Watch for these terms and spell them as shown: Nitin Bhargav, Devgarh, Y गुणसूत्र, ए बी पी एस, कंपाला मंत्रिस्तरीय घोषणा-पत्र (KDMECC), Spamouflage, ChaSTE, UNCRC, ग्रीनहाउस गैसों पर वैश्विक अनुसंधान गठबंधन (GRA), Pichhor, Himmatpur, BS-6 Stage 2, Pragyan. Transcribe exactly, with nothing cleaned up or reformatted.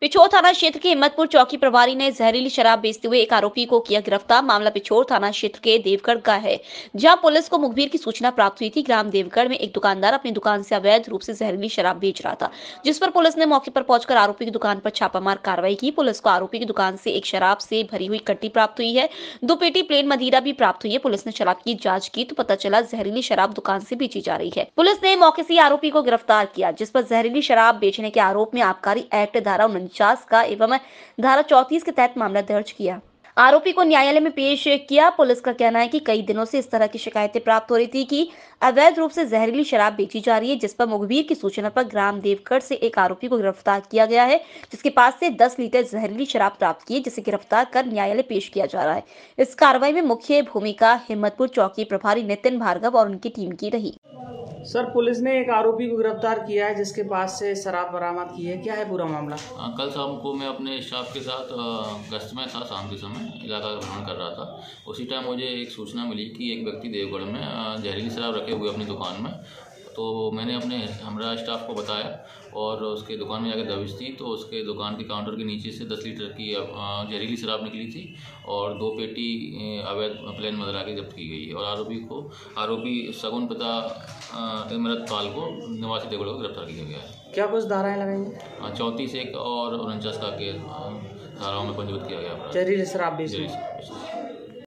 पिछोर थाना क्षेत्र के हिम्मतपुर चौकी प्रभारी ने जहरीली शराब बेचते हुए एक आरोपी को किया गिरफ्तार। मामला पिछोर थाना क्षेत्र के देवगढ़ का है, जहां पुलिस को मुखबिर की सूचना प्राप्त हुई थी। ग्राम देवगढ़ में एक दुकानदार अपनी दुकान से अवैध रूप से जहरीली शराब बेच रहा था, जिस पर पुलिस ने मौके पर पहुंचकर आरोपी की दुकान पर छापामार कार्रवाई की। पुलिस को आरोपी की दुकान से एक शराब से भरी हुई कट्टी प्राप्त हुई है, दो पेटी प्लेन मदीरा भी प्राप्त हुई है। पुलिस ने शराब की जाँच की तो पता चला जहरीली शराब दुकान से बेची जा रही है। पुलिस ने मौके से आरोपी को गिरफ्तार किया, जिस पर जहरीली शराब बेचने के आरोप में आबकारी एक्ट धारा उनचास का एवं धारा चौंतीस के तहत मामला दर्ज किया। आरोपी को न्यायालय में पेश किया। पुलिस का कहना है कि कई दिनों से इस तरह की शिकायतें प्राप्त हो रही थी कि अवैध रूप से जहरीली शराब बेची जा रही है, जिस पर मुखबिर की सूचना पर ग्राम देवगढ़ से एक आरोपी को गिरफ्तार किया गया है, जिसके पास से दस लीटर जहरीली शराब प्राप्त की, जिसे गिरफ्तार कर न्यायालय पेश किया जा रहा है। इस कार्रवाई में मुख्य भूमिका हिम्मतपुर चौकी प्रभारी नितिन भार्गव और उनकी टीम की रही। सर, पुलिस ने एक आरोपी को गिरफ्तार किया है, जिसके पास से शराब बरामद की है। क्या है पूरा मामला? आ, कल शाम को मैं अपने स्टाफ के साथ गश्त में था। शाम के समय इलाका भ्रमण कर रहा था। उसी टाइम मुझे एक सूचना मिली कि एक व्यक्ति देवगढ़ में जहरीली शराब रखे हुए अपनी दुकान में। तो मैंने अपने हमारा स्टाफ को बताया और उसके दुकान में जाकर दबिश थी, तो उसके दुकान के काउंटर के नीचे से दस लीटर की जहरीली शराब निकली थी और दो पेटी अवैध प्लेन मदरा की जब्त की गई और आरोपी को आरोपी शगुन पिता इमरतपाल को निवासी देवगढ़ को गिरफ्तार किया गया है। क्या कुछ धाराएं लगाई? चौंतीस एक और उनचास का केस धाराओं में पंजीबद्ध किया गया। जहरीली शराब